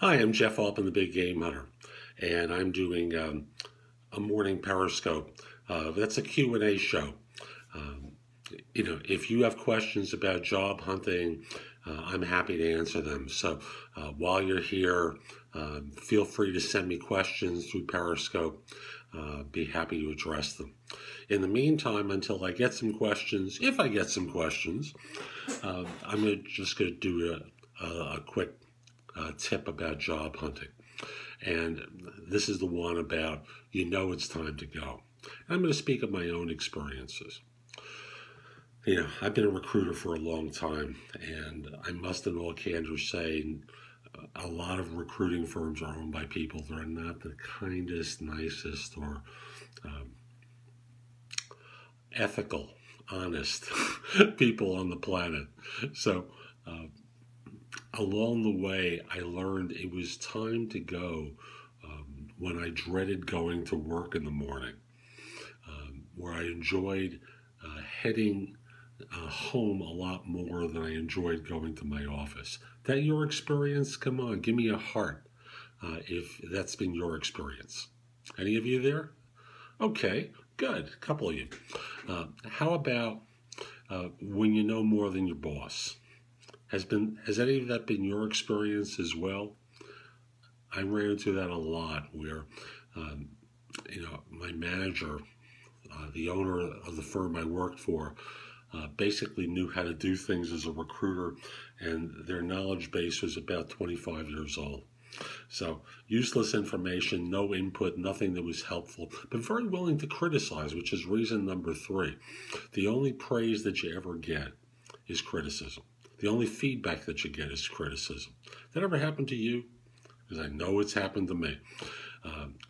Hi, I'm Jeff Altman, the Big Game Hunter, and I'm doing a morning Periscope. That's a Q&A show. If you have questions about job hunting, I'm happy to answer them. So while you're here, feel free to send me questions through Periscope. Be happy to address them. In the meantime, until I get some questions, if I get some questions, I'm just going to do a quick tip about job hunting, and this is the one about it's time to go. And I'm going to speak of my own experiences. I've been a recruiter for a long time, and I must in all candor say a lot of recruiting firms are owned by people that are not the kindest, nicest, or ethical, honest people on the planet. So along the way, I learned it was time to go when I dreaded going to work in the morning, where I enjoyed heading home a lot more than I enjoyed going to my office. That your experience? Come on, give me a heart if that's been your experience. Any of you there? Okay, good. A couple of you. How about when you know more than your boss? Has any of that been your experience as well? I ran into that a lot where, my manager, the owner of the firm I worked for, basically knew how to do things as a recruiter, and their knowledge base was about 25 years old. So useless information, no input, nothing that was helpful, but very willing to criticize, which is reason number three. The only praise that you ever get is criticism. The only feedback that you get is criticism. That ever happened to you? Because I know it's happened to me.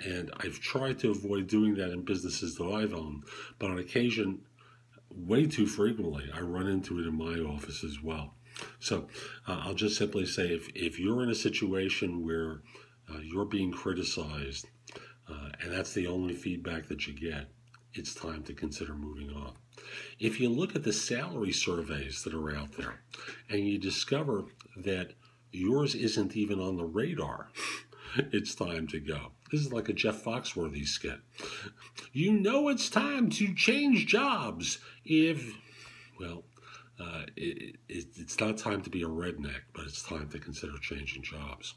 And I've tried to avoid doing that in businesses that I've owned, but on occasion, way too frequently, I run into it in my office as well. So I'll just simply say, if you're in a situation where you're being criticized, and that's the only feedback that you get, it's time to consider moving on. If you look at the salary surveys that are out there and you discover that yours isn't even on the radar, it's time to go. This is like a Jeff Foxworthy skit. It's time to change jobs if, well, it's not time to be a redneck, but it's time to consider changing jobs.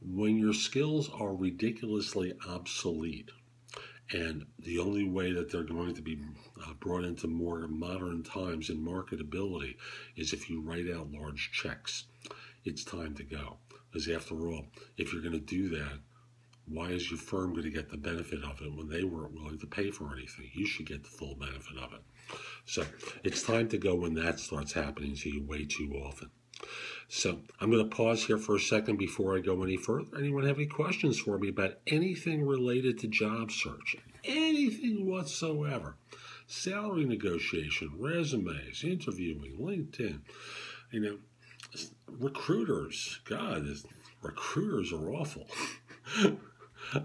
When your skills are ridiculously obsolete, and the only way that they're going to be brought into more modern times in marketability is if you write out large checks. It's time to go. Because after all, if you're going to do that, why is your firm going to get the benefit of it when they weren't willing to pay for anything? You should get the full benefit of it. So it's time to go when that starts happening to you way too often. So I'm going to pause here for a second before I go any further. Anyone have any questions for me about anything related to job search? Anything whatsoever. Salary negotiation, resumes, interviewing, LinkedIn, recruiters. God, recruiters are awful.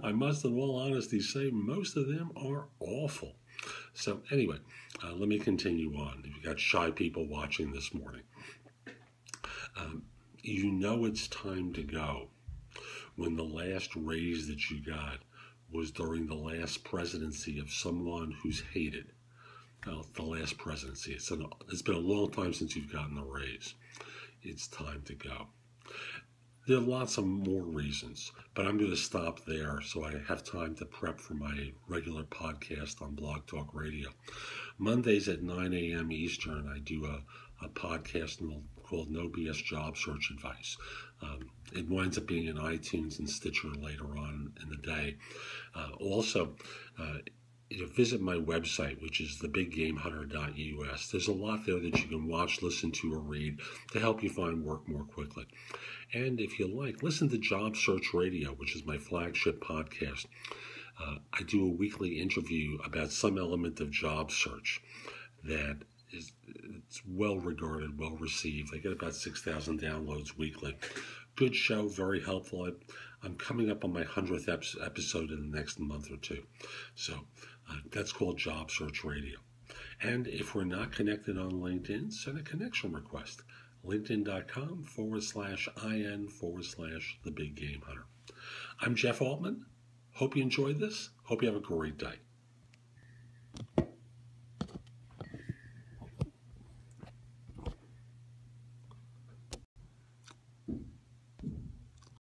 I must in all honesty say most of them are awful. So anyway, let me continue on. If you've got shy people watching this morning. It's time to go when the last raise that you got was during the last presidency of someone who's hated. Well, the last presidency. It's been a long time since you've gotten a raise. It's time to go. There are lots of more reasons, but I'm going to stop there so I have time to prep for my regular podcast on Blog Talk Radio. Mondays at 9 a.m. Eastern, I do a podcast called No BS Job Search Advice. It winds up being in iTunes and Stitcher later on in the day. Visit my website, which is TheBigGameHunter.us. There's a lot there that you can watch, listen to, or read to help you find work more quickly. And if you like, listen to Job Search Radio, which is my flagship podcast. I do a weekly interview about some element of job search that it's well regarded, well received. I get about 6,000 downloads weekly. Good show, very helpful. I'm coming up on my 100th episode in the next month or two. So that's called Job Search Radio. And if we're not connected on LinkedIn, send a connection request. linkedin.com/in/TheBigGameHunter. I'm Jeff Altman. Hope you enjoyed this. Hope you have a great day.